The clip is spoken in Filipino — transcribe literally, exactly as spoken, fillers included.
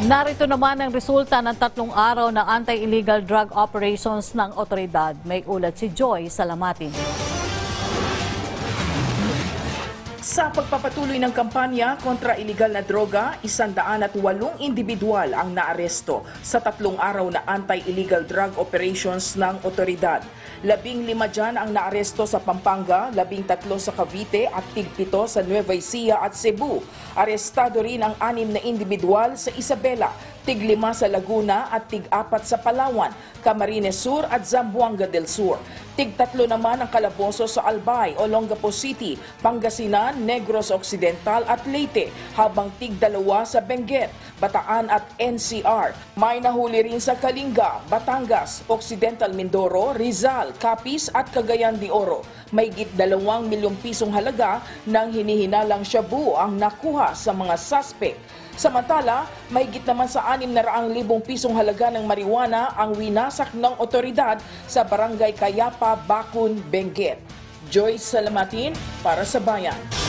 Narito naman ang resulta ng tatlong araw ng anti-illegal drug operations ng otoridad. May ulat si Joy Salamatin. Sa pagpapatuloy ng kampanya kontra illegal na droga, isandaan at walong individual ang naaresto sa tatlong araw na anti-illegal drug operations ng otoridad. Labing lima dyan ang naaresto sa Pampanga, labing tatlo sa Cavite at tigpito sa Nueva Ecija at Cebu. Arestado rin ang anim na individual sa Isabela, tiglima sa Laguna at tigapat sa Palawan, Camarines Sur at Zamboanga del Sur. Tigtatlo naman ang kalaboso sa Albay, Olongapo City, Pangasinan, Negros Occidental at Leyte, habang tigdalawa sa Benguet, Bataan at N C R. May nahuli rin sa Kalinga, Batangas, Occidental Mindoro, Rizal, Capiz at Cagayan de Oro. May git dalawang milyong pisong halaga ng hinihinalang shabu ang nakuha sa mga suspect. Samantala, may git naman sa anim na raang libong pisong halaga ng marijuana ang winasak ng otoridad sa Barangay Kayapa, Bakun, Benguet. Joy Salamatin para sa Bayan.